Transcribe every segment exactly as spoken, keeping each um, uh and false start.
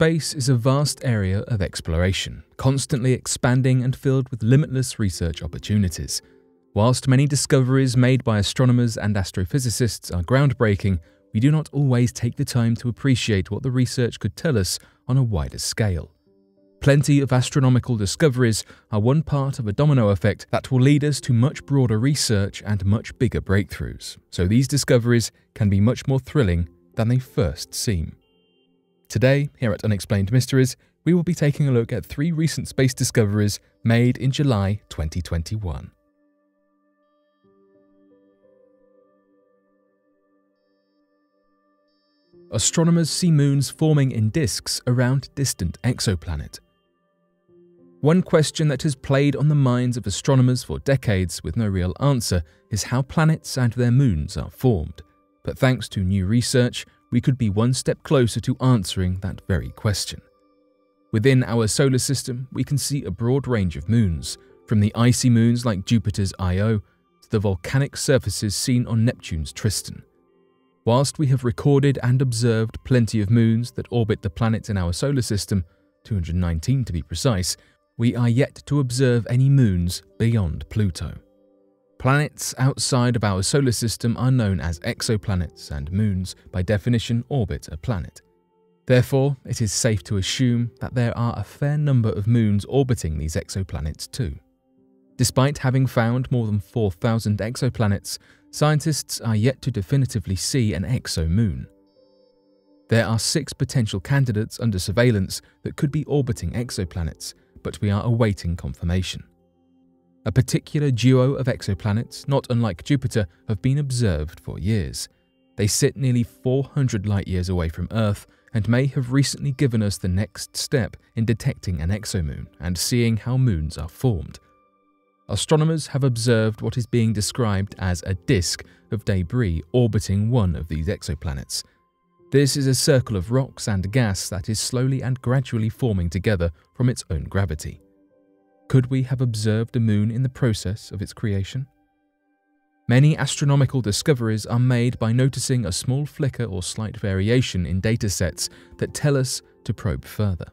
Space is a vast area of exploration, constantly expanding and filled with limitless research opportunities. Whilst many discoveries made by astronomers and astrophysicists are groundbreaking, we do not always take the time to appreciate what the research could tell us on a wider scale. Plenty of astronomical discoveries are one part of a domino effect that will lead us to much broader research and much bigger breakthroughs, so these discoveries can be much more thrilling than they first seem. Today, here at Unexplained Mysteries, we will be taking a look at three recent space discoveries made in July twenty twenty-one. Astronomers see moons forming in disks around distant exoplanets. One question that has played on the minds of astronomers for decades with no real answer is how planets and their moons are formed. But thanks to new research, we could be one step closer to answering that very question. Within our solar system, we can see a broad range of moons, from the icy moons like Jupiter's Io to the volcanic surfaces seen on Neptune's Triton. Whilst we have recorded and observed plenty of moons that orbit the planets in our solar system, two hundred nineteen to be precise, we are yet to observe any moons beyond Pluto. Planets outside of our solar system are known as exoplanets, and moons, by definition, orbit a planet. Therefore, it is safe to assume that there are a fair number of moons orbiting these exoplanets too. Despite having found more than four thousand exoplanets, scientists are yet to definitively see an exomoon. There are six potential candidates under surveillance that could be orbiting exoplanets, but we are awaiting confirmation. A particular duo of exoplanets, not unlike Jupiter, have been observed for years. They sit nearly four hundred light-years away from Earth and may have recently given us the next step in detecting an exomoon and seeing how moons are formed. Astronomers have observed what is being described as a disk of debris orbiting one of these exoplanets. This is a circle of rocks and gas that is slowly and gradually forming together from its own gravity. Could we have observed a moon in the process of its creation? Many astronomical discoveries are made by noticing a small flicker or slight variation in datasets that tell us to probe further.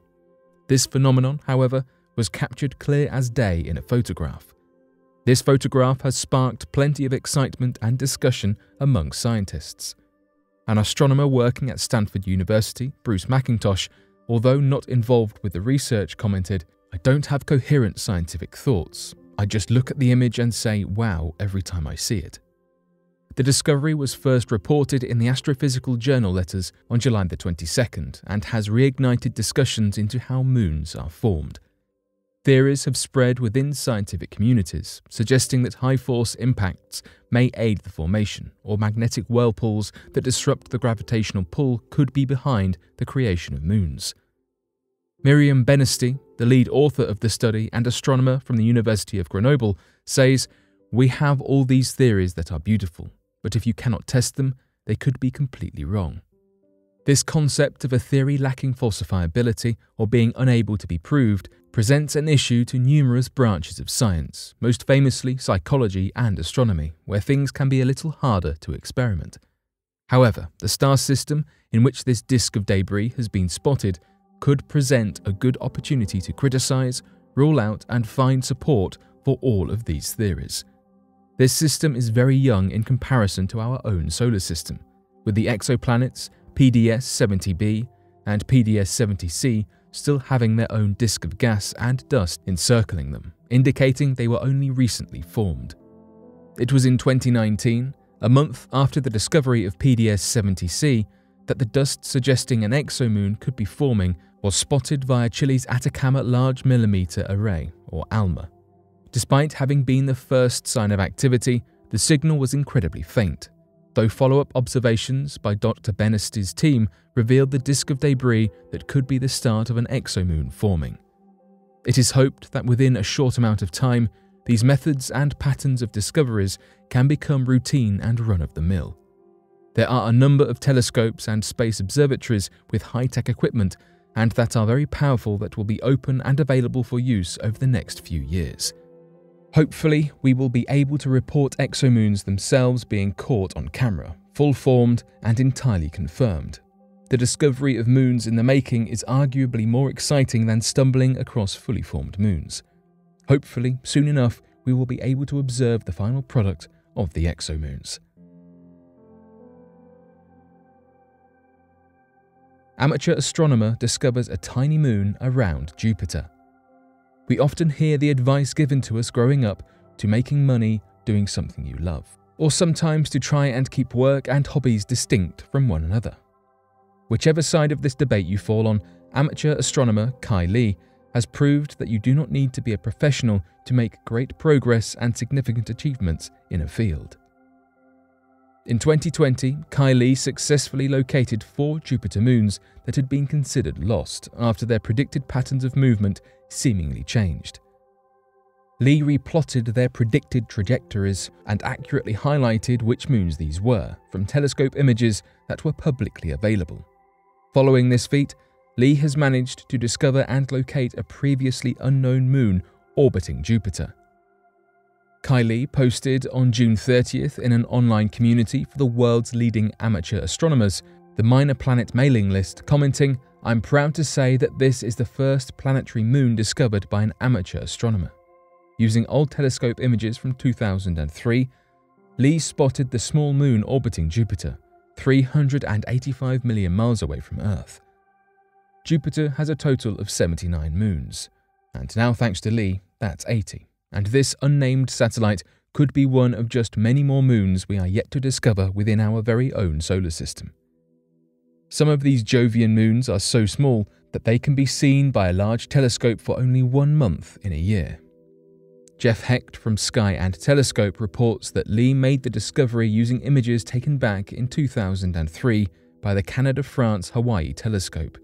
This phenomenon, however, was captured clear as day in a photograph. This photograph has sparked plenty of excitement and discussion among scientists. An astronomer working at Stanford University, Bruce McIntosh, although not involved with the research, commented, "I don't have coherent scientific thoughts. I just look at the image and say, wow, every time I see it." The discovery was first reported in the Astrophysical Journal Letters on July the twenty-second and has reignited discussions into how moons are formed. Theories have spread within scientific communities, suggesting that high-force impacts may aid the formation, or magnetic whirlpools that disrupt the gravitational pull could be behind the creation of moons. Miriam Benesty, the lead author of the study and astronomer from the University of Grenoble, says, "We have all these theories that are beautiful, but if you cannot test them, they could be completely wrong." This concept of a theory lacking falsifiability or being unable to be proved presents an issue to numerous branches of science, most famously psychology and astronomy, where things can be a little harder to experiment. However, the star system in which this disk of debris has been spotted could present a good opportunity to criticize, rule out, and find support for all of these theories. This system is very young in comparison to our own solar system, with the exoplanets P D S seventy b and P D S seventy c still having their own disk of gas and dust encircling them, indicating they were only recently formed. It was in twenty nineteen, a month after the discovery of P D S seventy c, that the dust suggesting an exomoon could be forming was spotted via Chile's Atacama Large Millimeter Array, or ALMA. Despite having been the first sign of activity, the signal was incredibly faint, though follow-up observations by Doctor Benesty's team revealed the disk of debris that could be the start of an exomoon forming. It is hoped that within a short amount of time, these methods and patterns of discoveries can become routine and run-of-the-mill. There are a number of telescopes and space observatories with high-tech equipment and that are very powerful that will be open and available for use over the next few years. Hopefully, we will be able to report exomoons themselves being caught on camera, full-formed and entirely confirmed. The discovery of moons in the making is arguably more exciting than stumbling across fully formed moons. Hopefully, soon enough, we will be able to observe the final product of the exomoons. Amateur astronomer discovers a tiny moon around Jupiter. We often hear the advice given to us growing up to making money doing something you love, or sometimes to try and keep work and hobbies distinct from one another. Whichever side of this debate you fall on, amateur astronomer Kai Ly has proved that you do not need to be a professional to make great progress and significant achievements in a field. In twenty twenty, Kai Ly successfully located four Jupiter moons that had been considered lost after their predicted patterns of movement seemingly changed. Ly replotted their predicted trajectories and accurately highlighted which moons these were from telescope images that were publicly available. Following this feat, Ly has managed to discover and locate a previously unknown moon orbiting Jupiter. Kai Ly posted on June thirtieth in an online community for the world's leading amateur astronomers, the Minor Planet mailing list, commenting, "I'm proud to say that this is the first planetary moon discovered by an amateur astronomer." Using old telescope images from two thousand three, Ly spotted the small moon orbiting Jupiter, three hundred eighty-five million miles away from Earth. Jupiter has a total of seventy-nine moons, and now thanks to Ly, that's eighty. And this unnamed satellite could be one of just many more moons we are yet to discover within our very own solar system. Some of these Jovian moons are so small that they can be seen by a large telescope for only one month in a year. Jeff Hecht from Sky and Telescope reports that Ly made the discovery using images taken back in two thousand three by the Canada-France-Hawaii Telescope.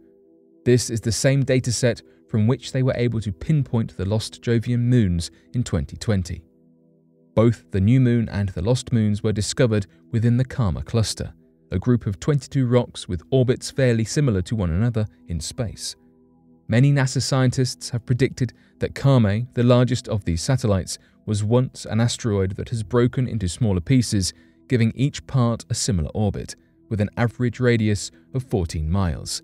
This is the same dataset from which they were able to pinpoint the lost Jovian moons in twenty twenty. Both the new moon and the lost moons were discovered within the Carme cluster, a group of twenty-two rocks with orbits fairly similar to one another in space. Many NASA scientists have predicted that Carme, the largest of these satellites, was once an asteroid that has broken into smaller pieces, giving each part a similar orbit, with an average radius of fourteen miles.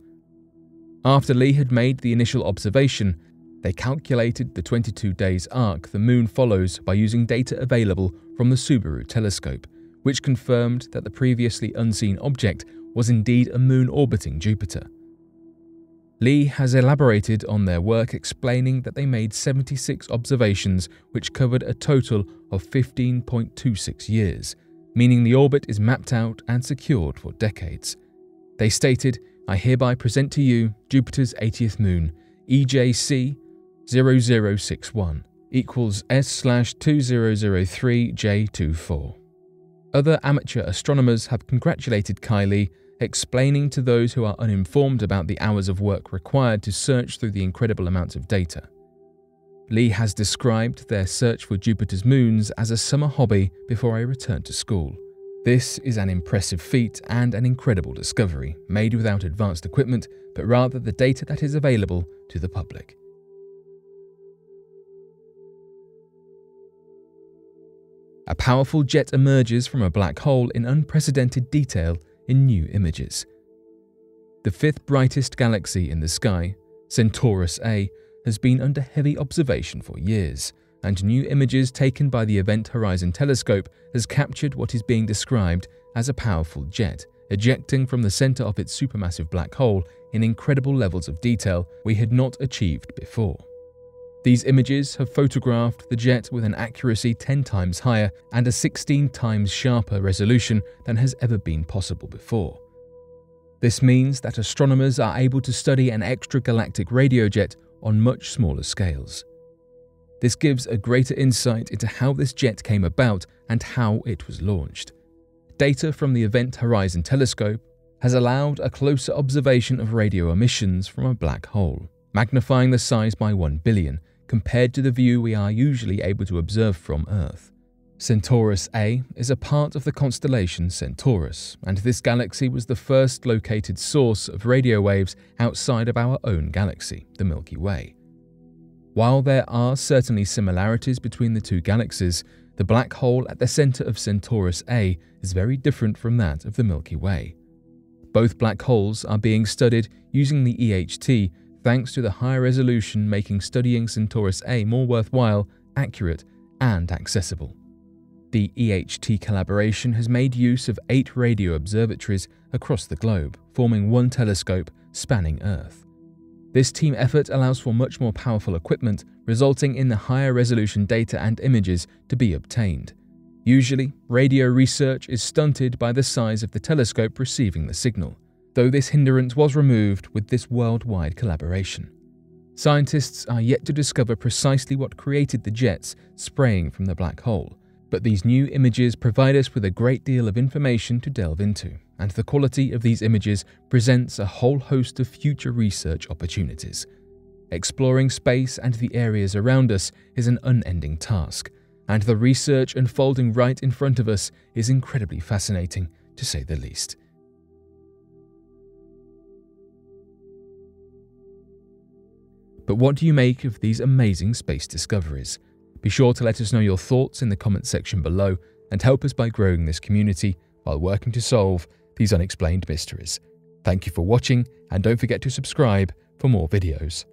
After Ly had made the initial observation, they calculated the twenty-two days arc the moon follows by using data available from the Subaru telescope, which confirmed that the previously unseen object was indeed a moon orbiting Jupiter. Ly has elaborated on their work, explaining that they made seventy-six observations which covered a total of fifteen point two six years, meaning the orbit is mapped out and secured for decades. They stated, "I hereby present to you Jupiter's eightieth moon, E J C zero zero six one, equals S slash two thousand three J twenty-four. Other amateur astronomers have congratulated Kai Ly, explaining to those who are uninformed about the hours of work required to search through the incredible amounts of data. Ly has described their search for Jupiter's moons as a summer hobby before I returned to school. This is an impressive feat and an incredible discovery, made without advanced equipment, but rather the data that is available to the public." A powerful jet emerges from a black hole in unprecedented detail in new images. The fifth brightest galaxy in the sky, Centaurus A, has been under heavy observation for years, and new images taken by the Event Horizon Telescope has captured what is being described as a powerful jet, ejecting from the center of its supermassive black hole in incredible levels of detail we had not achieved before. These images have photographed the jet with an accuracy ten times higher and a sixteen times sharper resolution than has ever been possible before. This means that astronomers are able to study an extragalactic radio jet on much smaller scales. This gives a greater insight into how this jet came about and how it was launched. Data from the Event Horizon Telescope has allowed a closer observation of radio emissions from a black hole, magnifying the size by one billion, compared to the view we are usually able to observe from Earth. Centaurus A is a part of the constellation Centaurus, and this galaxy was the first located source of radio waves outside of our own galaxy, the Milky Way. While there are certainly similarities between the two galaxies, the black hole at the center of Centaurus A is very different from that of the Milky Way. Both black holes are being studied using the E H T thanks to the high resolution making studying Centaurus A more worthwhile, accurate, and accessible. The E H T collaboration has made use of eight radio observatories across the globe, forming one telescope spanning Earth. This team effort allows for much more powerful equipment, resulting in the higher resolution data and images to be obtained. Usually, radio research is stunted by the size of the telescope receiving the signal, though this hindrance was removed with this worldwide collaboration. Scientists are yet to discover precisely what created the jets spraying from the black hole, but these new images provide us with a great deal of information to delve into, and the quality of these images presents a whole host of future research opportunities. Exploring space and the areas around us is an unending task, and the research unfolding right in front of us is incredibly fascinating, to say the least. But what do you make of these amazing space discoveries? Be sure to let us know your thoughts in the comments section below and help us by growing this community while working to solve these unexplained mysteries. Thank you for watching, and don't forget to subscribe for more videos.